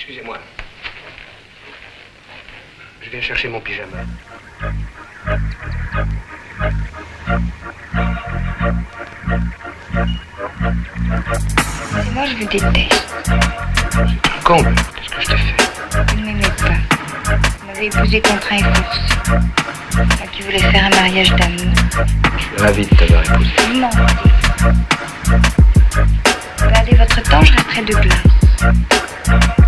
Excusez-moi. Je viens chercher mon pyjama. Et moi, je le déteste. C'est un comble. Qu'est-ce que je t'ai fait? Vous ne m'aimez pas. Vous m'avez épousé contraint et force. Ah, tu voulais faire un mariage d'amour. Je suis ravie de t'avoir épousé. Vous mentez. Gardez votre temps, je resterai de glace.